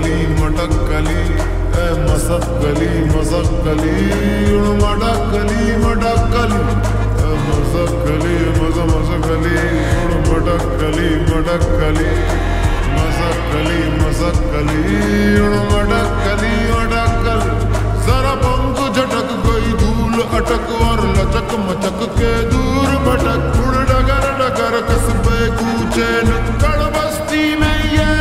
मटकली मटकली ए मसकली मसकली मटकली मटकली ए मसकली मस मसकली मटकली मटकली मसकली मसकली मटकली अटकल जरा पंख झटक गई धूल अटक और लचक मचक के दूर भटक उड़ डगर डगर कसबे कूचे नुक्कड़ बस्ती में ये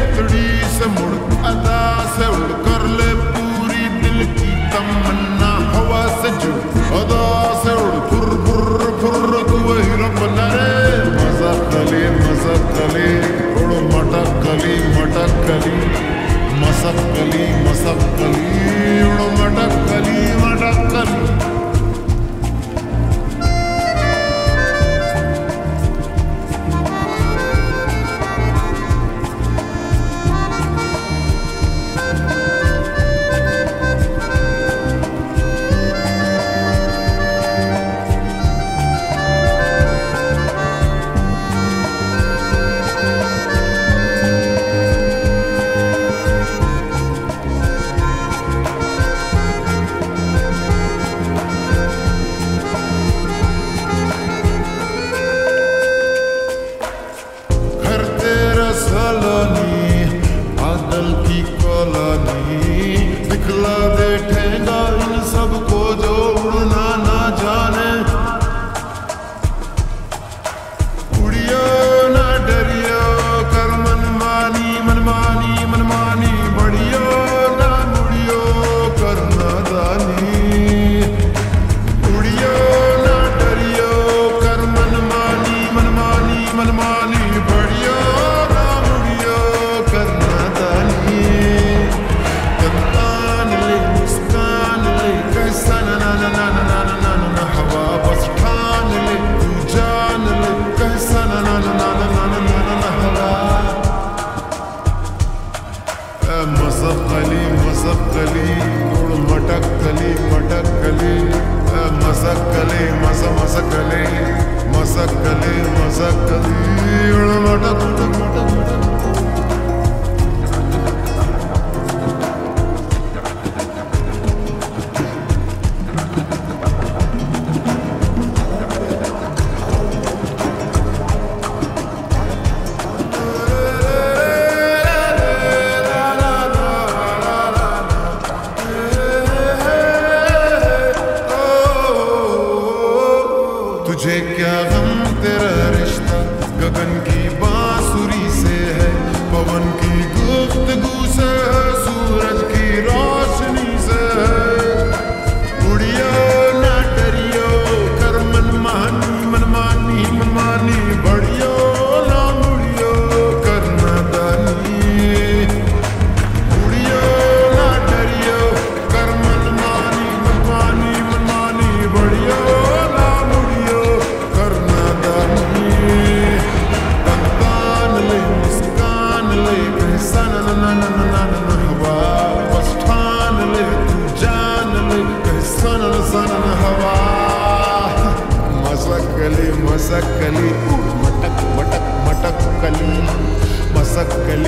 इतड़ी से मुड़ अदा से उड़ कर ले पूरी दिल की तमन्ना हवा से जुड़ अदा से उड़ फुर फुर फुर तू वही रब न रे मसकली उड़ मटकली मटकली मसकली मसकली उड़ मटकली मटकली मटकली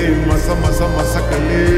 मसकली मस मस मसकली